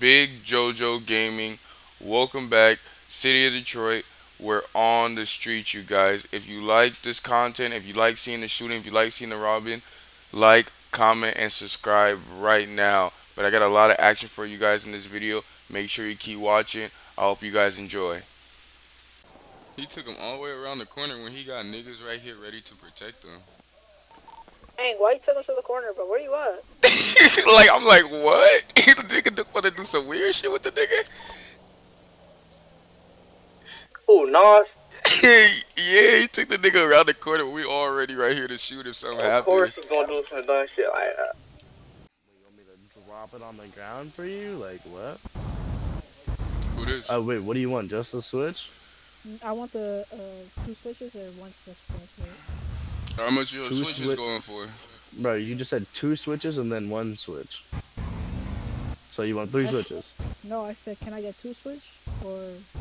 Big Jojo Gaming, welcome back. City of Detroit, we're on the street, you guys. If you like this content, if you like seeing the shooting, if you like seeing the robbing, like, comment, and subscribe right now. But I got a lot of action for you guys in this video. Make sure you keep watching. I hope you guys enjoy. He took him all the way around the corner when he got niggas right here ready to protect him. Dang, why you took him to the corner, bro? Where you at? Like, I'm like, what? The nigga wanna do some weird shit with the nigga? Oh, nah. Yeah, he took the nigga around the corner. We already right here to shoot if something happens. Of course he's gonna do some dumb shit like that. You want me to drop it on the ground for you? Like, what? Who this? Oh, wait, what do you want? Just the switch? I want the two switches or one switch per switch. How much your switch is going for? Bro, you just said two switches and then one switch. So you want three switches? No, I said, can I get two switch or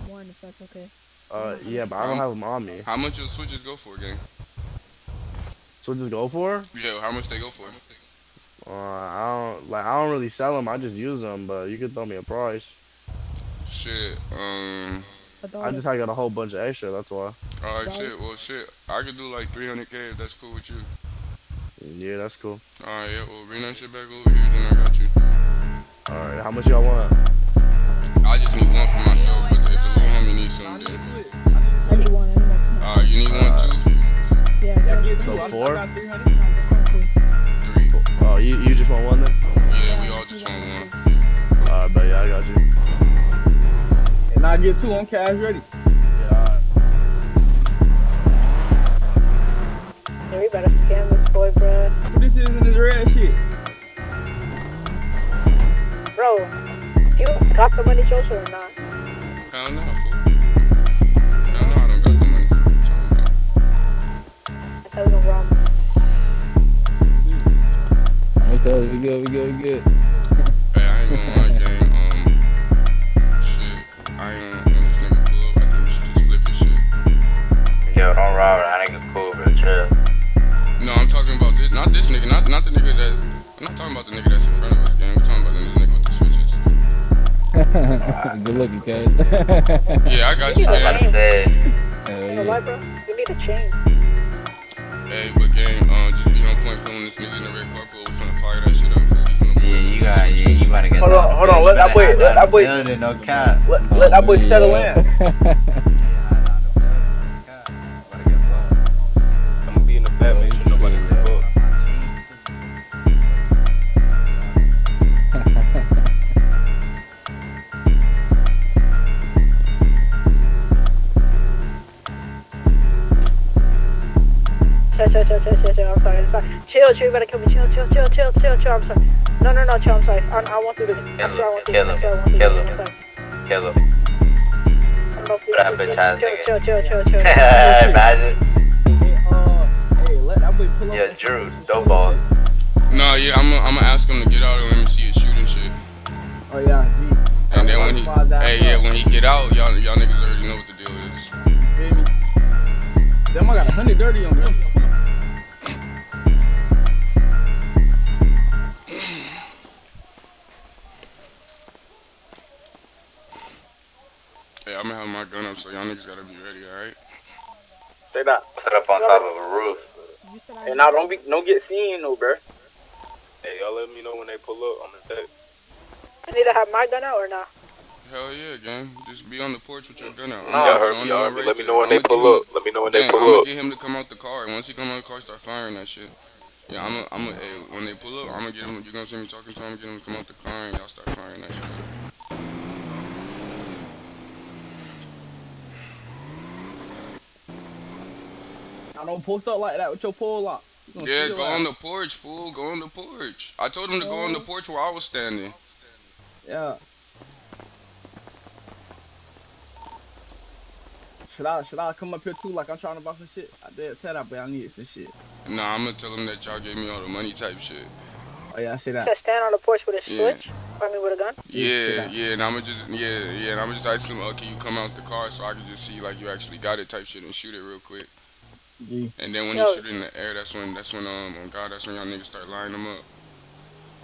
one if that's okay? Yeah, but I don't have them on me. How much your switches go for, gang? Switches go for? Yeah, how much they go for? I don't really sell them. I just use them, but you could throw me a price. Shit, I just got a whole bunch of extra, that's why. Alright, shit, well, shit. I could do like 300K if that's cool with you. Yeah, that's cool. Alright, yeah, well, bring that shit back over here, then I got you. Alright, how much y'all want? I just need one for myself, but if the little homie needs something, I need one. Alright, you need one too? Yeah. So four? Three. Oh, you just want one then? Yeah, we all just want one. Alright, but yeah, I got you. And I get two on cash ready. Yeah, alright. Yeah, we better scam this boy, bro. This isn't his red shit. Bro, you got the money social or not? I don't know, fool. I don't know, I don't got the money social. I thought we were wrong. I thought we good. Hey, I ain't gonna lie. Good looking, guys. Yeah, I got you, man. You need a chain. Hey, but gang, just be on point filming this nigga in the red carpet. We're finna fire that shit up. You gotta get. Hold on, let that boy, let that boy settle in. I'm gonna be in the family. Chill, I'm sorry. Chill, you better kill me. Chill, I'm sorry. No, chill, I'm sorry. I won't do this. Kill him. What happened, child? Chill. Imagine. Hey, let that boy pull up. Yeah, Drew, dope ball. No, yeah, I'm gonna ask him to get out and let me see his shooting shit. Oh yeah, G. And then when he, when he get out, y'all niggas already know what the deal is. Baby, them I got 100 dirty on them. Hey, I'm gonna have my gun up, so y'all niggas gotta be ready, alright? Stay back. Set up on top of a roof. Hey, now don't get seen, no, bruh. Hey, y'all let me know when they pull up on the deck. I need to have my gun out or not? Hell yeah, gang. Just be on the porch with your gun out. Let me know when they pull up. I'm gonna get him to come out the car, and once he come out the car, start firing that shit. Yeah, hey, when they pull up, I'm gonna get him, you gonna see me talking to him, get him to come out the car, and y'all start firing that shit. I don't post up like that with your pole up. Yeah, go on the porch, fool. Go on the porch. I told him to go on the porch where I was standing. Yeah. Should I come up here too? Like I'm trying to buy some shit. I did tell that, but I needed some shit. Nah, I'm gonna tell him that y'all gave me all the money type shit. Oh yeah, I see that. Just stand on the porch with a switch. I mean, with a gun. Yeah. And I'ma just I'ma just ask him, okay, you come out the car so I can just see like you actually got it type shit and shoot it real quick. G. And then when he shoot it in the air, that's when y'all niggas start lining them up.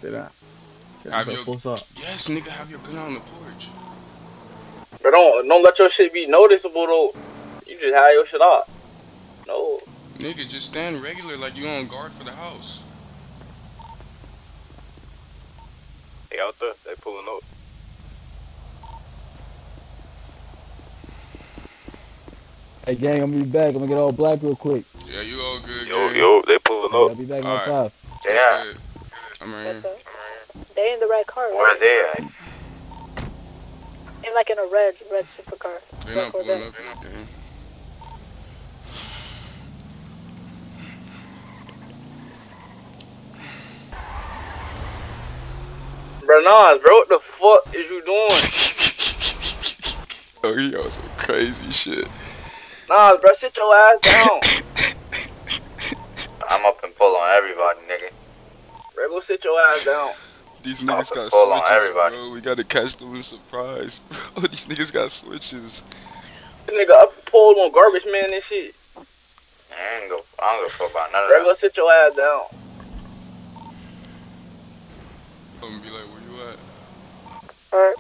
Did I? Have your, yes, nigga, have your gun on the porch. But don't let your shit be noticeable though. You just hide your shit up. No. Nigga, just stand regular like you on guard for the house. They out there, they pulling up. Hey gang, I'm gonna be back. I'm gonna get all black real quick. Yeah, you all good. Yo, gang. Yo, they pulling up. I'll be back all in 5. Yeah. I'm right here. They in the right car. Where right? Are they at? In like in a red super car. They're not pulling up. They're not. Bernard, bro, what the fuck is you doing? Oh, he on some crazy shit. Nah, bro, sit your ass down. I'm up and full on everybody, nigga. Bro, go sit your ass down. These niggas got switches, bro. We gotta catch them in surprise, bro. These niggas got switches. This nigga up and pulled on garbage man and shit. I don't go fuck about none of that. Bro, go sit your ass down. I'm gonna be like, where you at? Alright.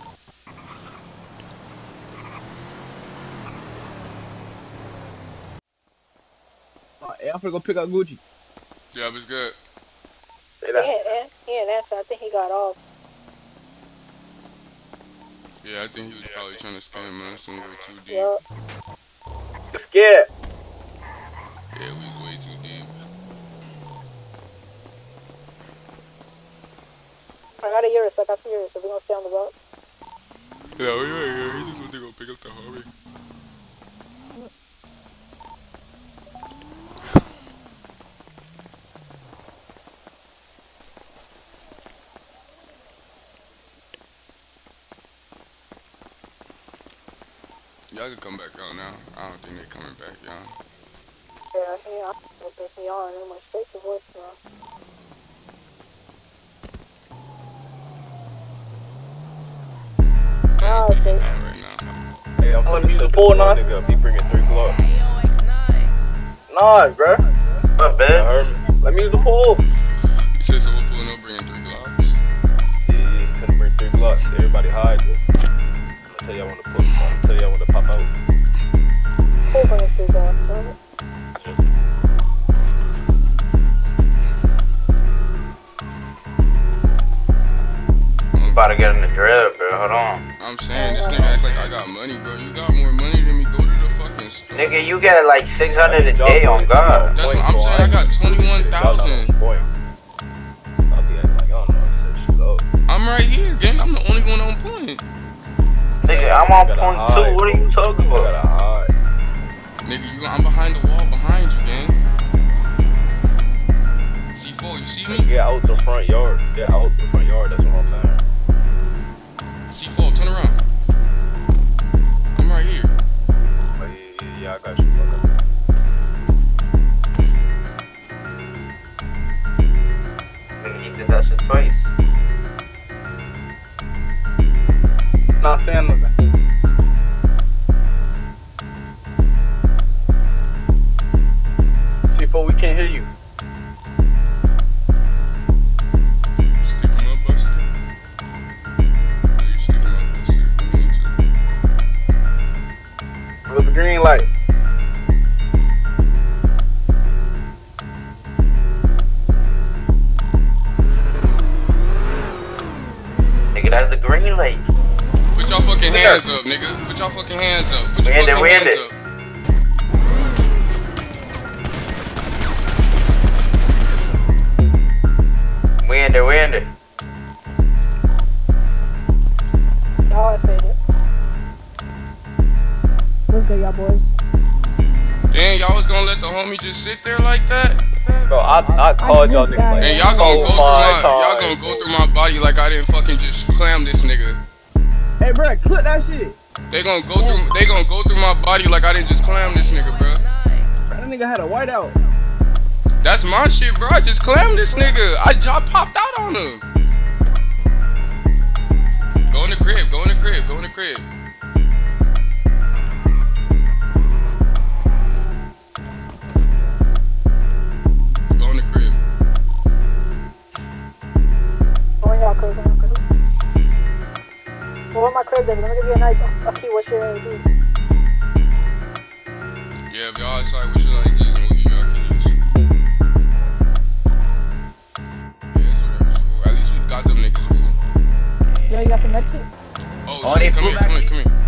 Hey, I'm finna go pick up Gucci. Yeah, it's good. Yeah, that's. I think he got off. Yeah, I think he was probably trying to scam us when we were too deep. Yep. Scared. Yeah, we was way too deep. I got a Urus. I got some Urus. So we gonna stay on the boat? Yeah, we right here. He just went to go pick up the Harvey. Y'all can come back out now. I don't think they're coming back, y'all. Yeah, I'm gonna piss me on. I'm gonna straight to voicemail. Oh, okay. Hey, I'm gonna use the pool, Nas. He bringing 3 blocks. Nas, bro. What, man? Let me use the pool. You said someone pulling up bringing 3 blocks? Yeah, couldn't bring 3 blocks. Everybody hides it. I'm gonna tell y'all when to pull. I'm gonna tell y'all when to pop out. Who bringing 3 blocks, bro? I'm about to get in the drip, bro. Hold on. I'm saying, this nigga act like I got money, bro. You got more money than me. Go to the fucking store. Nigga, you get like 600 a day on God. That's what I'm saying. I got 21,000. I'm right here, gang. I'm the only one on point. Nigga, I'm on point too. What are you talking about? Nigga, I'm behind the wall behind you, gang. C4, you see me? Get out the front yard. Get out the front yard. That's what I'm saying. C4, turn around. I'm right here. Oh, yeah, I got you. Nigga, he did that shit twice. Not saying nothing. C4, we can't hear you. Green light. Nigga, that's the green light. Put your fucking hands up, nigga. Put your fucking hands up. Put your fucking hands up. We in there. Oh, I made it. What's good, y'all boys? Damn, y'all was gonna let the homie just sit there like that? Bro, I called y'all niggas like that. And y'all gonna go through my body like I didn't fucking just clam this nigga. Hey, bro, clip that shit. They gonna go through my body like I didn't just clam this nigga, bro. That nigga had a whiteout. That's my shit, bro. I just clammed this nigga. I popped out on him. Go in the crib. Y'all crazy. Well, where my crib is? Let me give you a knife. I'll see what your ID. Yeah, if y'all decide what your ID is, we'll give y'all keys. Yeah, so that was cool. At least we got them niggas, fool. Yo, you got the medkit? Oh shit, come here.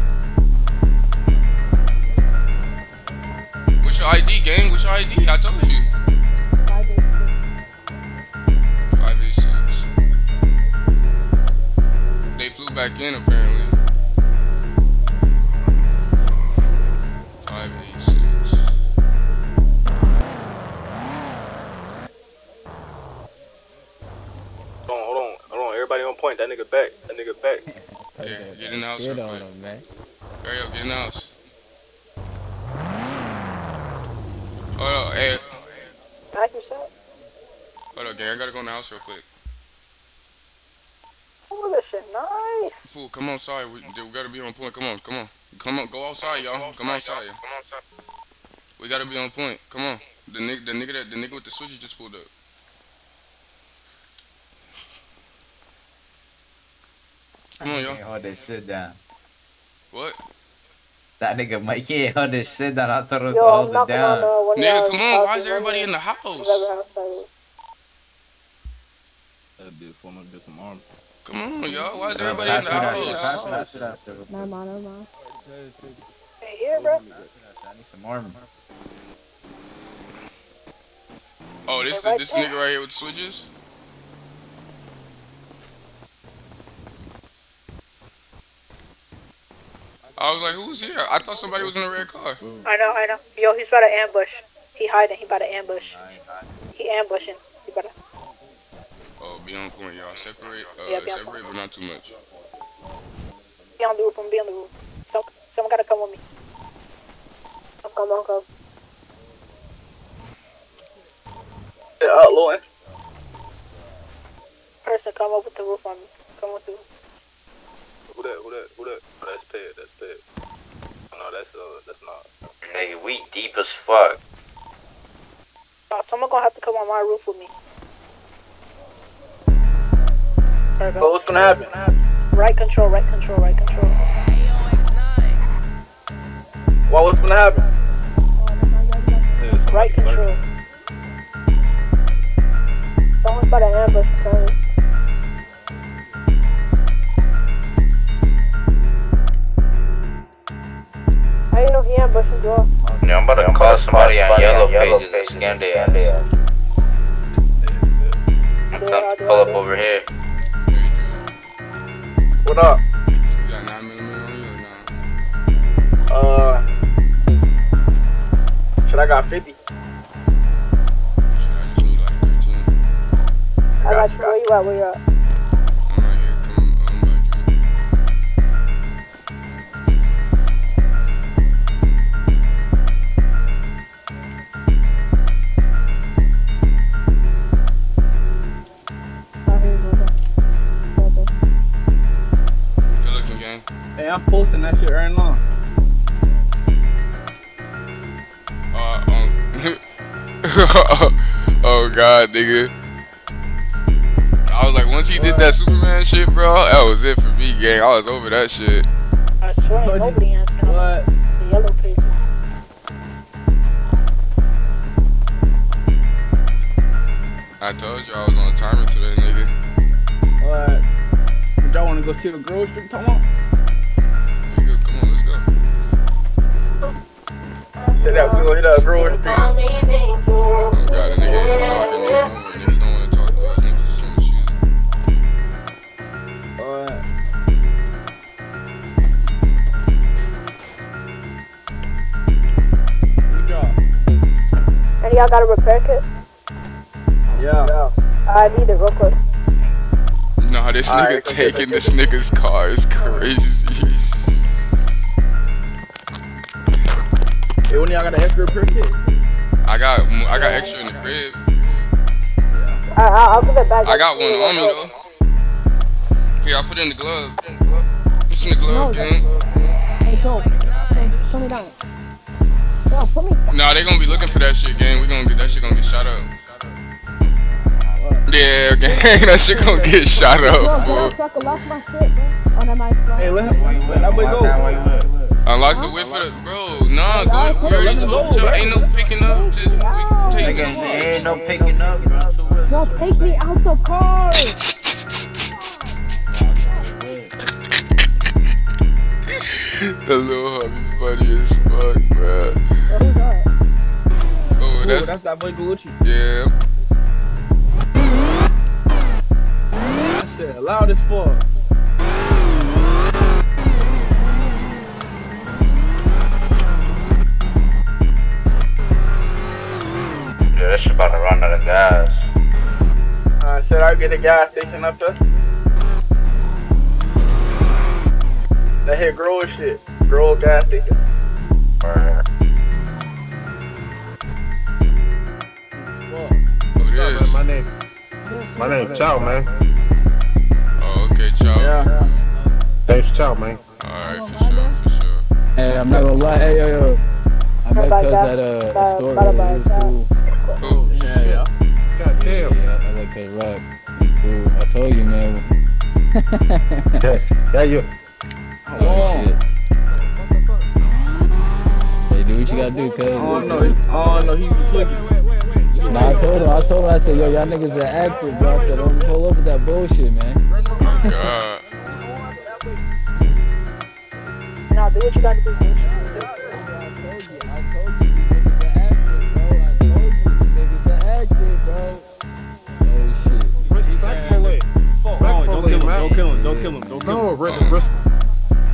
What's your ID, gang? What's your ID? I told you. 586. They flew back in, apparently. 586. Hold on. Everybody on point. That nigga back. Yeah, get in the house real quick. Hurry up, get in the house. Hold up, hey. Hold up, gang, I gotta go in the house real quick. Oh, this shit nice. Fool, come outside. We gotta be on point. Come on, go outside, y'all. Come outside. We gotta be on point. Come on. The nigga with the switch just pulled up. Come on, y'all. Hold this shit down. What? That nigga Mikey hold this shit down. I told him to hold it down. Nigga, come on. Why is everybody in the house? That'll be a form of some arms. Come on, y'all. Why is everybody in the house? No. Hey, here, bro. I need some armor. Oh, this nigga right here with switches? I was like, who's here? I thought somebody was in a red car. I know. Yo, he's about to ambush. He hiding. He about to ambush. He ambushing. He about to... Oh, be on point, y'all. Separate, separate, but not too much. Be on the roof. I'm be on the roof. Someone gotta come with me. Come on. Yeah, Lord. Person, come up with the roof on me. Come with the roof. Who that? Oh, that's Ped, No, that's not. Nigga, we deep as fuck. Someone gonna have to come on my roof with me. But what's gonna happen? Right control. Well, what's gonna happen? Oh, right control. Someone's about to ambush, sorry. I didn't know he ambushed you all. Yeah, I'm about to call somebody on yellow pages and scam their ass. I'm about to pull up over here. What up? You got 9 million or not? Should I got 50? Should I just need like 13? I got you. Where you at? I'm right here. Hey, I'm posting that shit right now. Oh god, nigga. I was like, once he did that Superman shit, bro, that was it for me, gang. I was over that shit. I swear, nobody answered the yellow pages. I told you I was on timer today, nigga. What? Y'all wanna go see the girls you're talking about? Nigga, come on, let's go. Said that we gonna hit that girls thing. Oh god, a nigga ain't talking, niggas don't wanna talk to us, niggas just wanna shoot. Good job. And y'all got a repair kit? Yeah. I need it real quick. Nah, this nigga taking this nigga's car is crazy. Hey, when y'all got an extra per kid? I got extra in the crib. Yeah. I'll give it back. I got one on me though. Here, I put it in the glove. It's in the glove, gang. Hey, go. Put me down. Yo, put me down. Nah, they gonna be looking for that shit, gang. That shit gonna get shot up. Yeah, gang, that shit gonna get shot up, fool. Hey, let Unlock the whip for the bro. Nah, go. We already told y'all. Ain't no picking up. Just we take too much. Ain't no picking up, bro. Yo, take me out the car. That little hubby funny as fuck, bro. Who's that? Oh, that's that boy Gucci. Yeah. That shit loud as fuck. Yeah, that shit about to run out of gas. Should I get a gas station up there? That here grow shit. Grow gas station. Alright. What's up, man? My name Chow, man. Oh, okay, Chow. Yeah. Thanks, Chow, man. Alright, for sure, for sure. Hey, I'm not gonna lie. Hey, yo. I met cuz at a store. It was cool. Oh, yeah. God damn. Yeah, I like that rock. Cool. I told you, man. Yeah, you. Oh shit. Hey, do what you gotta do, cuz. Oh no, he's clicking. Nah, I told him, I said, yo, y'all niggas been active, bro. I said, don't pull up with that bullshit, man. Oh my god. Nah, do what you gotta do, bitch. I told you, niggas been active, bro. Oh shit. Respectfully, man. Don't kill him.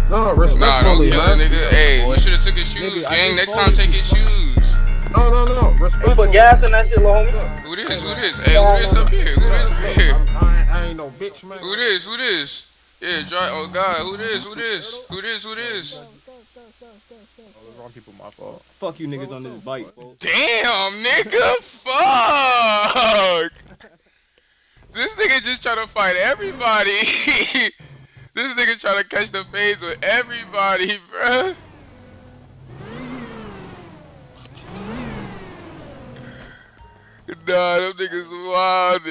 No, respectfully, man. Nah, don't kill him, nigga. Hey, you should've took his shoes, gang. Next time, take his shoes. No. Respectfully. Put gas in that shit, little homie. Who this? Hey, who this up here? Who this right here? I ain't no bitch, man. Who this? Yeah, drive. Oh, God. Who this? All the wrong people, my fault. Fuck you niggas on this bike, bro. Damn, nigga. Fuck. This nigga just trying to fight everybody. This nigga trying to catch the fades with everybody, bruh. Nah, them niggas wild.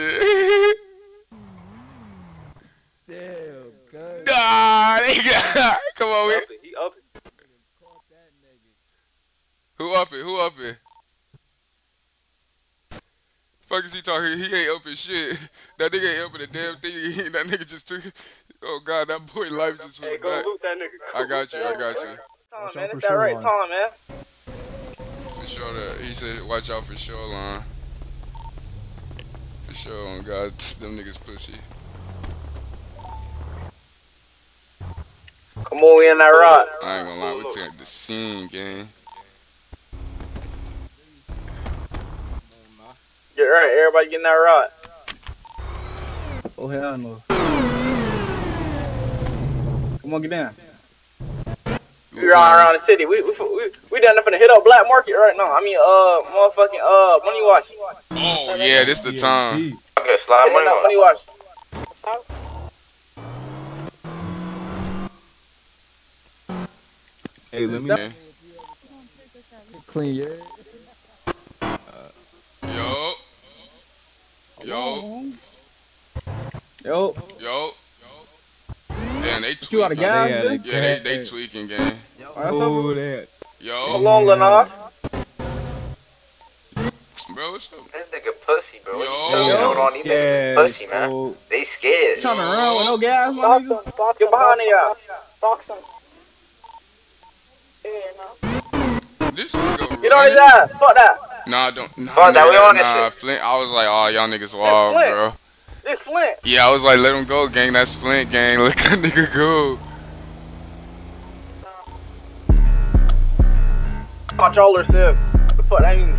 Damn, God. Nah, nigga. Come on, man. He up it. Who up it? Fuck is he talking? He ain't up his shit. That nigga ain't up in the damn thing. That nigga just took. Oh God, that boy life just went back. Go loot that nigga. I got you. Tom, man, is that right, Tom, man? For sure, that he said, watch out for shoreline. For sure, on God, them niggas pussy. Come on, we in that rock. I ain't gonna lie, we took the scene, gang. Get right, everybody getting that rod. Oh hell no. Come on, get down. We're all around the city. We down there finna hit up Black Market right now. I mean motherfucking Money Wash. Oh yeah, this the time. Okay, slide Money Wash. Hey, let me clean your Yo. Damn, they tweaking. You out of gas? Yeah, they tweaking, gang. Oh, that. Yo. Hold on, Lenar. Bro, what's up? This nigga pussy, bro. Yo. Yeah, pussy, man. They scared. You trying to run with no gas, man? Get behind y'all. Box him. This nigga. Get on his ass. Fuck that. Nah, don't. Nah, Flint. I was like, oh, y'all niggas wild, bro. It's Flint. Yeah, I was like, let him go, gang. That's Flint, gang. Let that nigga go. Controller sip. What the fuck that mean?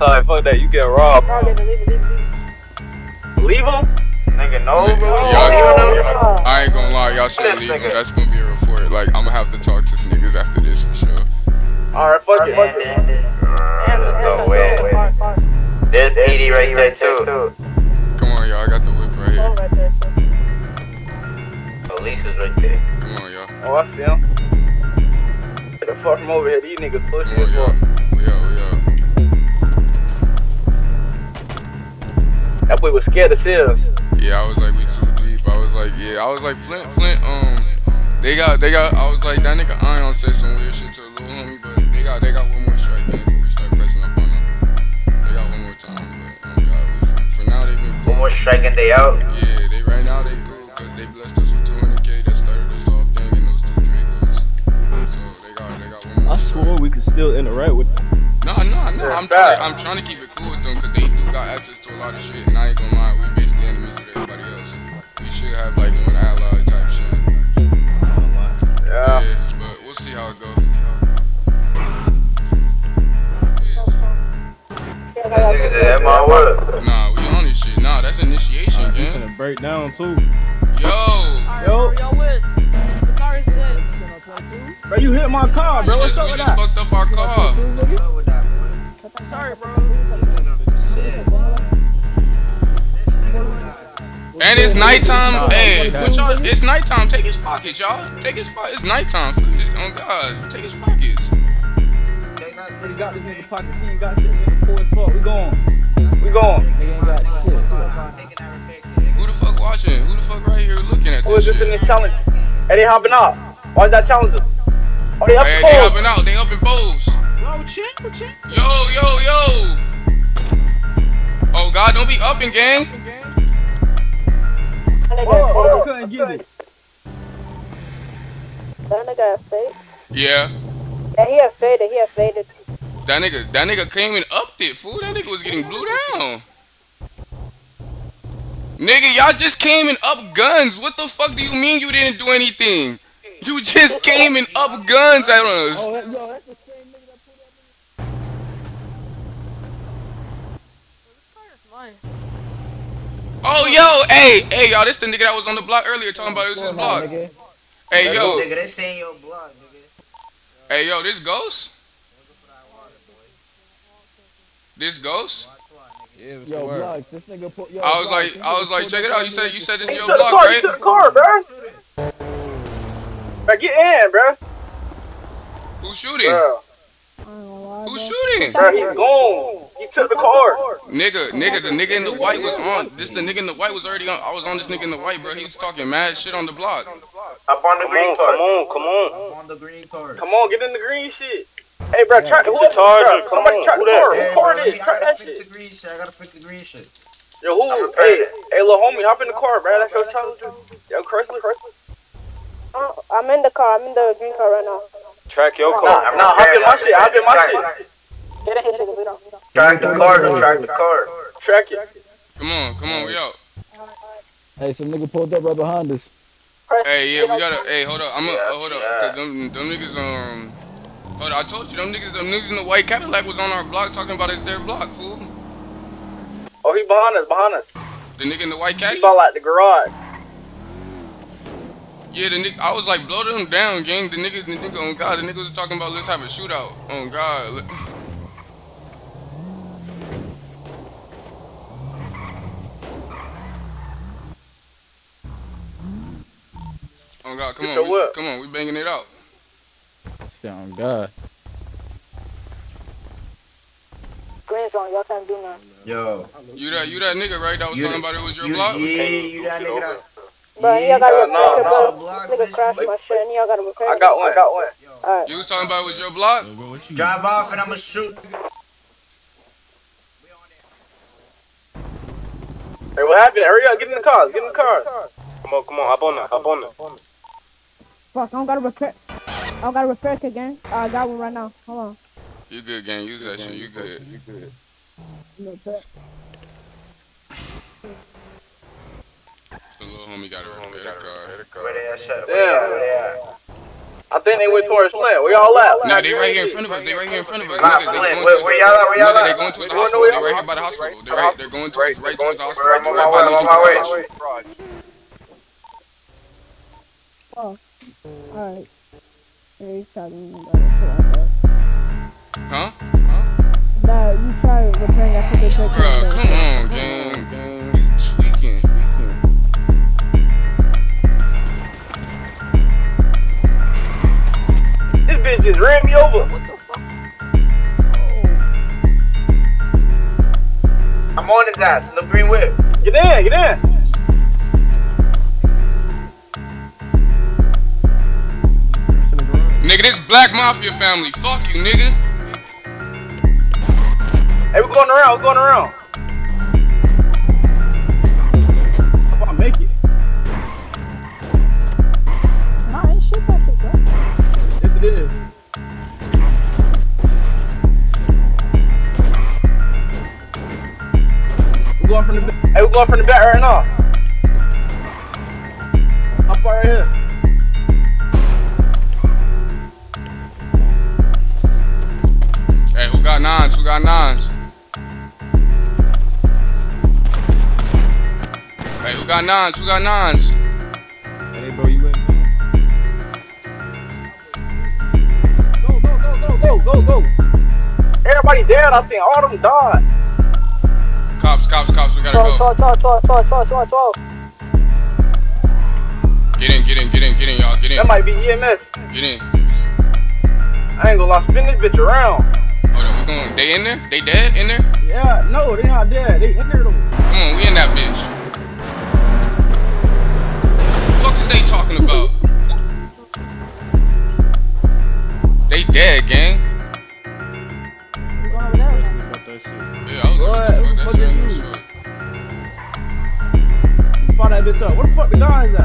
Alright, fuck that. You get robbed. Leave him? Nigga, no, bro. I ain't gonna lie. Y'all shouldn't leave him. That's gonna be a report. Like, I'm gonna have to talk to some niggas after this for sure. Alright, fuck it. There's PD right there too. Come on, y'all. I got the whip right here. Police is right there. Come on, y'all. Oh, I see him. Get the fuck from over here. These niggas pushing this fuck. We out. That boy was scared as hell. Yeah, I was like, we too Yeah, I was like, Flint, they got, I was like, that nigga Ion said some weird shit to a little homie, but they got one more strike then before we start pressing up on them. They got one more time, but oh God, for now they been cool. One more strike and they out? Yeah, they right now they cool, because they blessed us with 200K that started us off gang and those two drinkers. So they got one more strike. I swore we could still interact with them. No, I'm trying to keep it cool with them, because they do got access to a lot of shit, and I ain't gonna lie, we basically enemies with everybody else. We should have like one ally type shit. Yeah. Yeah, but we'll see how it goes. Nah, we on this shit. Nah, that's initiation, man. You gonna break down too. Yo. Bro, you hit my car, bro. What's up with that? You just fucked up our car. Sorry, bro. And it's nighttime. Hey, it's nighttime. Take his pockets, y'all. Take his pockets. It's nighttime. Oh God, take his pockets. He got this nigga's pockets. He ain't got shit. Poor as fuck. We going. Nigga ain't got shit. Who the fuck watching? Who the fuck right here looking at this shit? Who is this in this challenge? Hey, they hopping out. Why is that challenger? Oh, they hopping out. They up in bows. Yo, chill. Yo. Oh God, don't be upping, gang. Oh, couldn't get it. That nigga faded. Yeah. Yeah, he faded. That nigga came and upped it, fool. That nigga was getting blew down. Nigga, y'all just came and up guns. What the fuck do you mean you didn't do anything? You just came and up guns at us. Oh, that's the same nigga that put that nigga. This car is mine. Oh, yo, hey, y'all, this the nigga that was on the block earlier talking about it was his block. Hey, yo. Nigga, this ain't your block, nigga. Hey, yo, this Ghost? This Ghost? Yo, blocks, this nigga put, yo, I was like, check it out, you said this is your block, right? He took the car, bro. Bro, get in, bro. Who's shooting? Bro. Who's shooting? Bro, he's gone. He took the car. Nigga, the nigga in the white was on. This the nigga in the white was already on. I was on this nigga in the white, bro. He was talking mad shit on the block. Up on the green card. Come on. Up on the green card. Come on, get in the green shit. Hey, bro, track the car. Somebody track the car. Record it. Track that shit. I gotta fix the green shit. Yo, who? Hey, little homie, hop in the car, bro. That's your challenger. Yo, Chrysler. I'm in the car. I'm in the green car right now. Track your car. Nah, hop in my shit. Track the car. Track it. Come on, we out. Hey, some nigga pulled up right behind us. Hey, yeah, we gotta. Hey, hold up. Hold up. Cause them niggas. Hold up, I told you, them niggas in the white Cadillac was on our block talking about it's their block, fool. Oh, he behind us. The nigga in the white Cadillac. He fall out the garage. Yeah, the nigga, I was like, blow them down, gang. The nigga, oh God, the nigga was talking about let's have a shootout. Oh God. Oh God, come on, we banging it out. Oh God. Green's on, y'all can't do nothing. Yo. You that nigga, right? That was talking about it was your block? Yeah, you that nigga that. But y'all gotta replace the nigga crashed my shit and y'all gotta repair it. I got one. Alright. You was talking about it was your block? Yo, bro, drive off and I'ma shoot. Hey, what happened? Hurry up, get in the car. Come on, hop on it. Fuck, I don't gotta repair it, gang. I got one right now. Hold on. You good, gang. Use that shit. You good. No pet. The little homie gotta repair the car. Where they at? I think they went towards Flint. Where y'all at? Nah, they right here in front of us. Nigga, they're going towards. Where y'all at? Nigga, they're going towards the hospital. They're right here by the hospital. They're going towards right towards the hospital. Right by the hospital. Oh, alright. Huh? Nah, you try repairing that for the second. Bruh, come on, gang. You tweaking. This bitch just ran me over. What the fuck? Oh. I'm on his ass. No green whip. Get in. nigga. This Black Mafia family. Fuck you, nigga. Hey, we're going around. We're going around. Come on, make it. Nah, ain't shit like this, bro. Yes, it is. We're going from the back. Hey, we're going from the back right now. How far right here? Hey, who got nines? Who got nines? Hey, who got nines? Who got nines? Hey, bro, you in? Go, go, go, go, go, go, go. Everybody dead, I think. All of them died. Cops, cops, cops. We gotta go. 12. Get in, y'all. Get in. That might be EMS. Get in. I ain't gonna lie. Spin this bitch around. They in there? They dead in there? Yeah, no, they not dead. They in there though. Come on, we in that bitch. The fuck is they talking about? They dead, gang. Yeah, I was looking for that shit in the shit. Fire that bitch up. Where the fuck the guys at?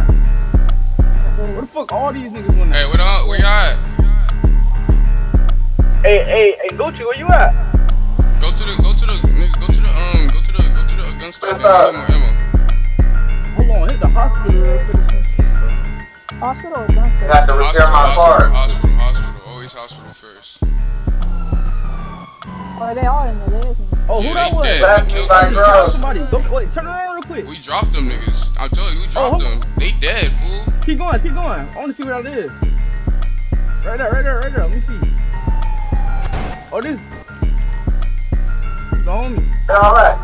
Where the fuck all these niggas went at? Hey, where y'all at? Hey, Gucci, where you at? Go to the gun store. Emma. Hold on, hit the hospital. Hospital or gun store? I have to repair my car. Hospital, always hospital first. Oh, they all in there, they isn't. Oh, who that was? That killed somebody. Wait, turn around real quick. We dropped them niggas. I'm telling you, we dropped them. They dead, fool. Keep going. I want to see what that is. Right there. Let me see. Oh, this is the homie. Alright.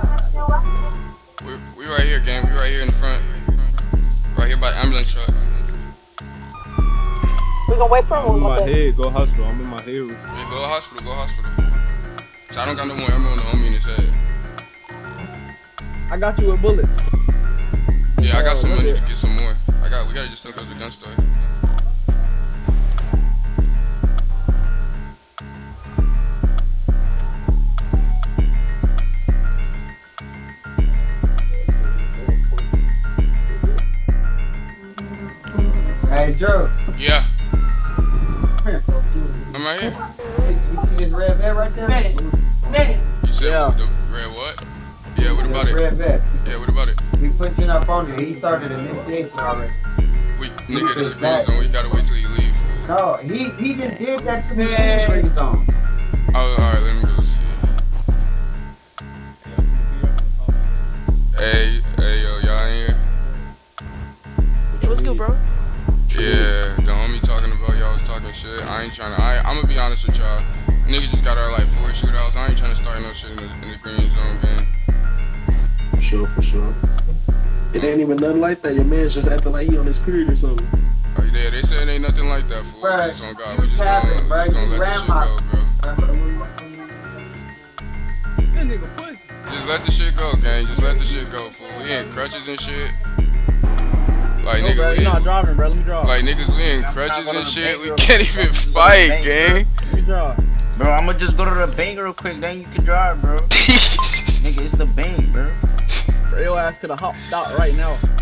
We right here, gang. We right here in the front. Right here by the ambulance truck. We gonna wait for him. I'm in my head. Go hospital. I'm in my head. Yeah, go hospital. So I don't got no more ammo on the homie in his head. I got you a bullet. Yeah, I got some money to get some more. We gotta just go to the gun store. Joe. Yeah. I'm right here. You see this red vet right there? Medic. You said the red what? Yeah, what about it? Red vet. Yeah, what about it? We put you up on there. He started an initiation already. Nigga, this is crazy. We gotta wait till you leave. Fool. No, he just did that to me. Oh, alright, let me go see. Hey, yo, y'all in here? What's good, bro? Yeah, the homie talking about y'all was talking shit. I ain't trying to. I'm gonna be honest with y'all. Nigga just got out like 4 shootouts. I ain't trying to start no shit in the green zone game. For sure. It ain't even nothing like that. Your man's just acting like he on his period or something. Oh yeah, they said it ain't nothing like that, fool. Bruh, it's on God. We just gonna let this shit go, bro. Just let the shit go, gang. Just let the shit go, fool. We ain't crutches and shit. Like, no, nigga, bro, we not driving, bro. Let me drive. Like, niggas, we in crutches and shit. We can't even fight, gang. Let me drive. Bro, I'ma just go to the bank real quick, then you can drive, bro. Nigga, it's the bank, bro. Your ass could have hopped out right now.